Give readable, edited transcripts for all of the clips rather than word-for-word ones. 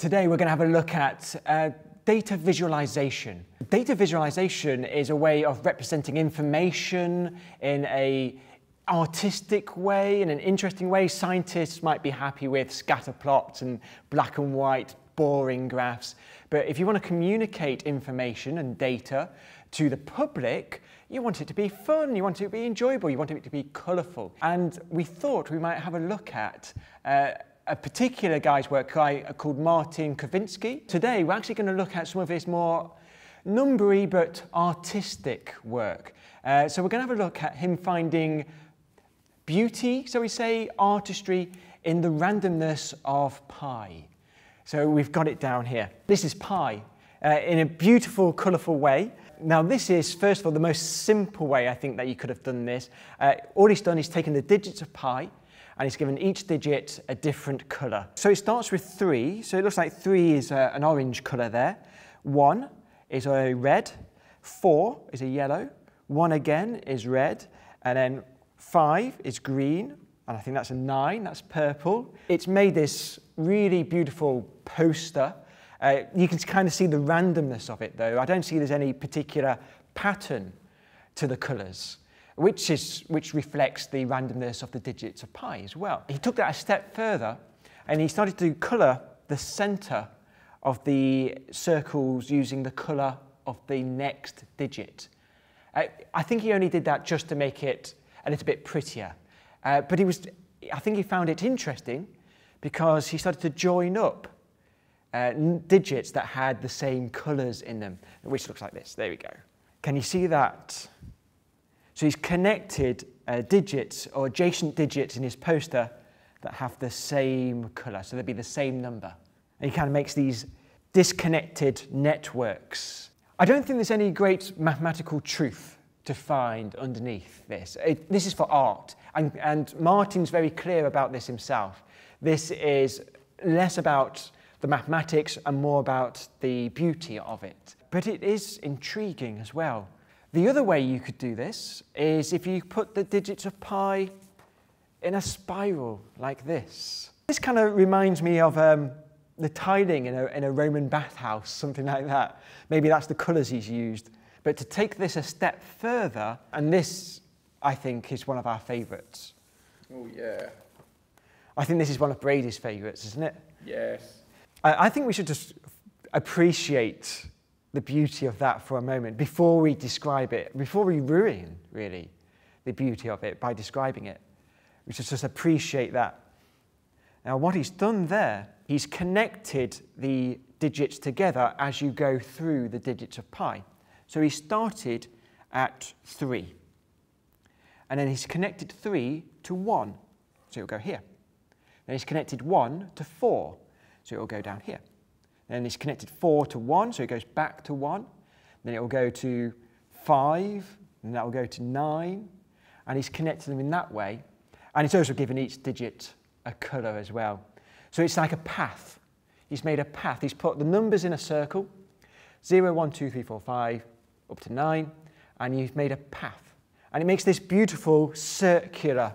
Today we're going to have a look at data visualization. Data visualization is a way of representing information in an artistic way, in an interesting way. Scientists might be happy with scatter plots and black and white boring graphs, but if you want to communicate information and data to the public, you want it to be fun, you want it to be enjoyable, you want it to be colourful. And we thought we might have a look at a particular guy's work, guy called Martin Krzywinski. Today we're actually going to look at some of his more numbery but artistic work. So we're going to have a look at him finding beauty, so we say, artistry in the randomness of pi. So we've got it down here. This is pi in a beautiful, colourful way. Now this is, first of all, the most simple way I think that you could have done this. All he's done is taken the digits of pi, and he's given each digit a different colour. So it starts with 3, so it looks like 3 is an orange colour there. 1 is a red, 4 is a yellow, 1 again is red, and then 5 is green, and I think that's a 9, that's purple. It's made this really beautiful poster. You can kind of see the randomness of it though. I don't see there's any particular pattern to the colours, which reflects the randomness of the digits of pi as well. He took that a step further and he started to colour the centre of the circles using the colour of the next digit. I think he only did that just to make it a little bit prettier. But I think he found it interesting because he started to join up digits that had the same colours in them, which looks like this. There we go. Can you see that? So he's connected digits or adjacent digits in his poster that have the same colour, so they'd be the same number. And he kind of makes these disconnected networks. I don't think there's any great mathematical truth to find underneath this. This is for art, and Martin's very clear about this himself. This is less about the mathematics and more about the beauty of it. But it is intriguing as well. The other way you could do this is if you put the digits of pi in a spiral like this. This kind of reminds me of the tiling in a Roman bathhouse, something like that. Maybe that's the colours he's used. But to take this a step further, and this, I think, is one of our favourites. Oh, yeah. I think this is one of Brady's favourites, isn't it? Yes. I think we should just appreciate the beauty of that for a moment before we describe it, before we ruin, really, the beauty of it by describing it. We should just appreciate that. Now, what he's done there, he's connected the digits together as you go through the digits of pi. So he started at 3, and then he's connected 3 to 1, so it'll go here. Then he's connected 1 to 4, so it'll go down here. Then it's connected 4 to 1, so it goes back to 1. Then it will go to 5, and that will go to 9. And he's connected them in that way. And it's also given each digit a colour as well. So it's like a path. He's made a path. He's put the numbers in a circle, 0, 1, 2, 3, 4, 5, up to 9. And you've made a path. And it makes this beautiful circular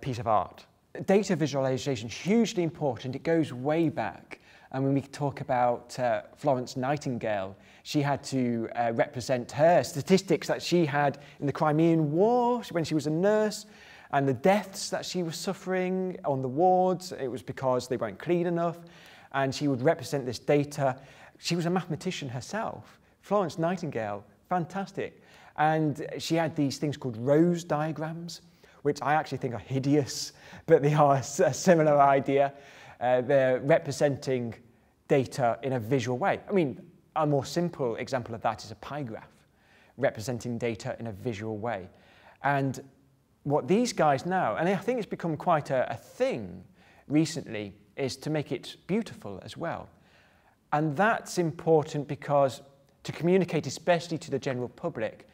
piece of art. Data visualization is hugely important. It goes way back. And when we talk about Florence Nightingale, she had to represent her statistics that she had in the Crimean War when she was a nurse, and the deaths that she was suffering on the wards. It was because they weren't clean enough, and she would represent this data. She was a mathematician herself. Florence Nightingale, fantastic. And she had these things called rose diagrams, which I actually think are hideous, but they are a similar idea. They're representing data in a visual way. I mean, a more simple example of that is a pie graph, representing data in a visual way. And what these guys now, and I think it's become quite a thing recently, is to make it beautiful as well. And that's important because to communicate, especially to the general public,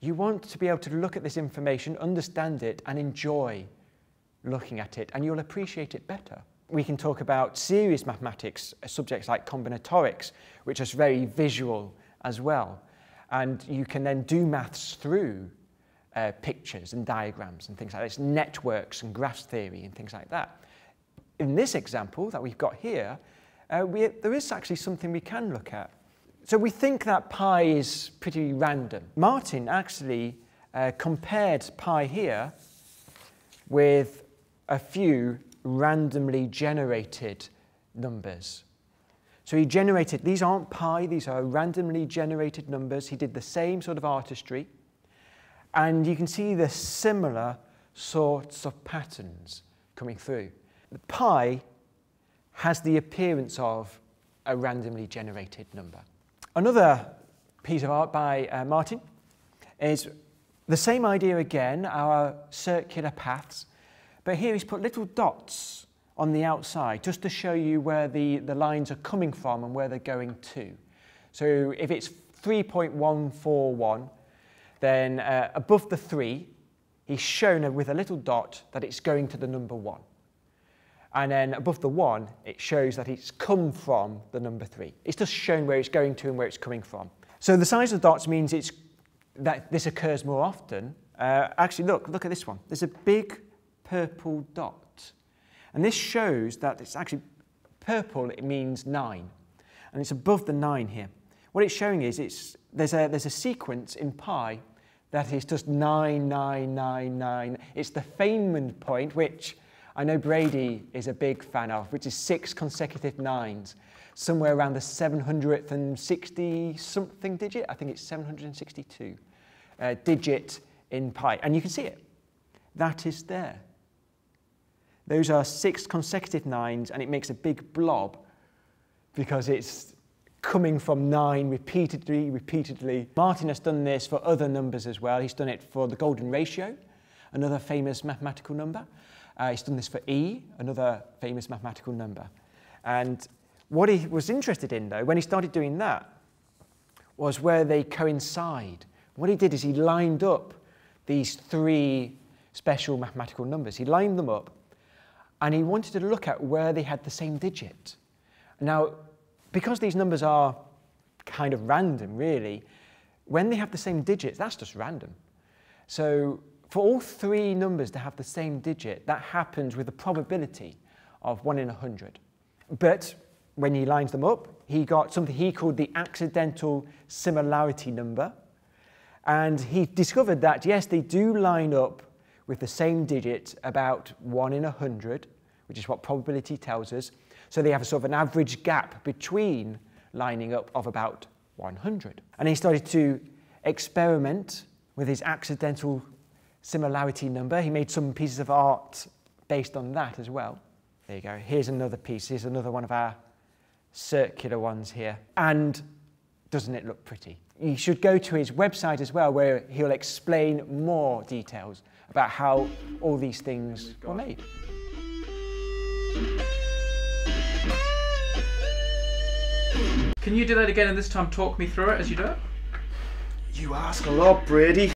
you want to be able to look at this information, understand it, and enjoy looking at it, and you'll appreciate it better. We can talk about serious mathematics, subjects like combinatorics, which is very visual as well. And you can then do maths through pictures and diagrams and things like this, networks and graphs theory and things like that. In this example that we've got here, there is actually something we can look at. So we think that pi is pretty random. Martin actually compared pi here with a few randomly generated numbers. So he generated, these aren't pi, these are randomly generated numbers. He did the same sort of artistry. And you can see the similar sorts of patterns coming through. The pi has the appearance of a randomly generated number. Another piece of art by Martin is the same idea again, our circular paths, but here he's put little dots on the outside just to show you where the lines are coming from and where they're going to. So if it's 3.141, then above the 3, he's shown with a little dot that it's going to the number 1. And then above the 1, it shows that it's come from the number 3. It's just shown where it's going to and where it's coming from. So the size of the dots means it's, that this occurs more often. Actually, look at this one. There's a big purple dot. And this shows that it's actually purple, it means 9. And it's above the 9 here. What it's showing is there's a sequence in pi that is just 9, 9, 9, 9. It's the Feynman point, which I know Brady is a big fan of, which is 6 consecutive 9s, somewhere around the 760-something digit. I think it's 762 digit in pi. And you can see it. That is there. Those are 6 consecutive 9s, and it makes a big blob because it's coming from 9 repeatedly. Martin has done this for other numbers as well. He's done it for the golden ratio, another famous mathematical number. He's done this for E, another famous mathematical number. And what he was interested in, though, when he started doing that, was where they coincide. What he did is he lined up these 3 special mathematical numbers. He lined them up, and he wanted to look at where they had the same digit. Now, because these numbers are kind of random, really, when they have the same digits, that's just random. So for all 3 numbers to have the same digit, that happens with a probability of 1 in 100. But when he lines them up, he got something he called the accidental similarity number. And he discovered that, yes, they do line up with the same digit about 1 in 100, which is what probability tells us. So they have a sort of an average gap between lining up of about 100. And he started to experiment with his accidental similarity number. He made some pieces of art based on that as well. There you go. Here's another piece. Here's another one of our circular ones here. And doesn't it look pretty? You should go to his website as well, where he'll explain more details about how all these things were made. Can you do that again and this time talk me through it as you do it? You ask a lot, Brady.